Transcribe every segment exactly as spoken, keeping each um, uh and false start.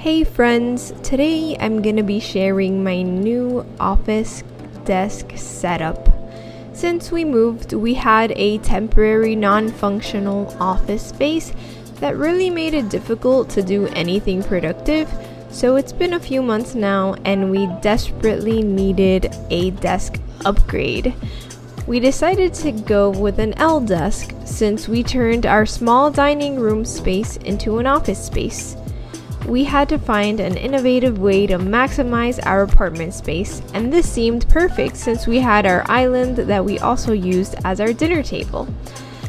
Hey friends, today I'm gonna be sharing my new office desk setup. Since we moved, we had a temporary non-functional office space that really made it difficult to do anything productive, so it's been a few months now and we desperately needed a desk upgrade. We decided to go with an L desk since we turned our small dining room space into an office space. We had to find an innovative way to maximize our apartment space, and this seemed perfect since we had our island that we also used as our dinner table.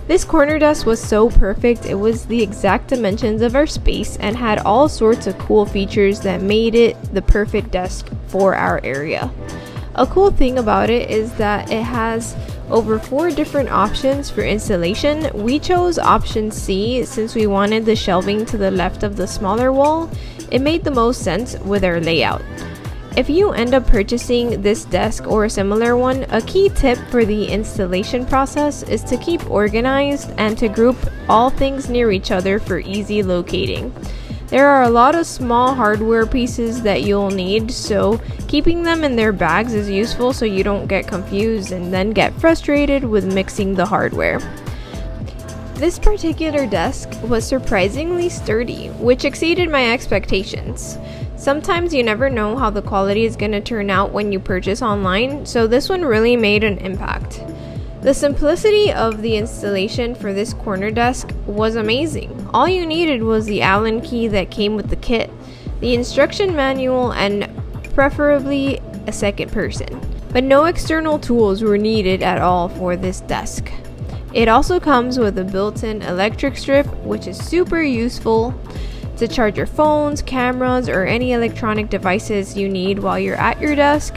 This corner desk was so perfect, it was the exact dimensions of our space and had all sorts of cool features that made it the perfect desk for our area. A cool thing about it is that it has over four different options for installation. We chose option C since we wanted the shelving to the left of the smaller wall. It made the most sense with our layout. If you end up purchasing this desk or a similar one, a key tip for the installation process is to keep organized and to group all things near each other for easy locating. There are a lot of small hardware pieces that you'll need, so keeping them in their bags is useful so you don't get confused and then get frustrated with mixing the hardware. This particular desk was surprisingly sturdy, which exceeded my expectations. Sometimes you never know how the quality is going to turn out when you purchase online, so this one really made an impact. The simplicity of the installation for this corner desk was amazing. All you needed was the Allen key that came with the kit, the instruction manual, and preferably a second person. But no external tools were needed at all for this desk. It also comes with a built-in electric strip, which is super useful to charge your phones, cameras, or any electronic devices you need while you're at your desk.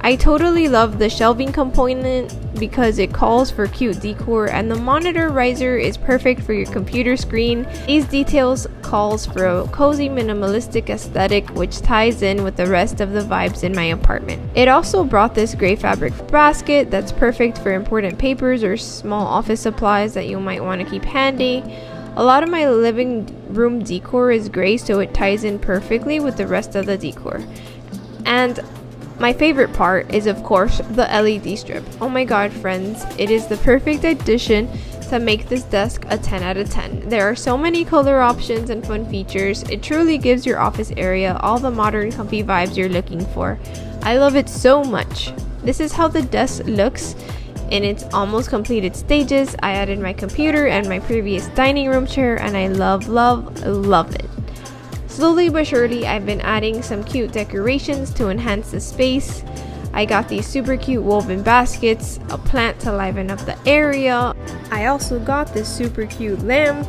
I totally love the shelving component because it calls for cute decor, and the monitor riser is perfect for your computer screen. These details calls for a cozy minimalistic aesthetic which ties in with the rest of the vibes in my apartment. It also brought this gray fabric basket that's perfect for important papers or small office supplies that you might want to keep handy. A lot of my living room decor is gray, so it ties in perfectly with the rest of the decor. And my favorite part is, of course, the L E D strip. Oh my god, friends, it is the perfect addition to make this desk a ten out of ten. There are so many color options and fun features. It truly gives your office area all the modern, comfy vibes you're looking for. I love it so much. This is how the desk looks in its almost completed stages. I added my computer and my previous dining room chair, and I love, love, love it. Slowly but surely, I've been adding some cute decorations to enhance the space. I got these super cute woven baskets, a plant to liven up the area. I also got this super cute lamp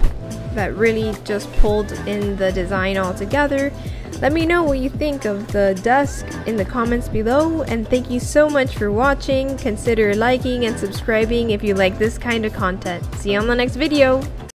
that really just pulled in the design all together. Let me know what you think of the desk in the comments below, and thank you so much for watching. Consider liking and subscribing if you like this kind of content. See you on the next video!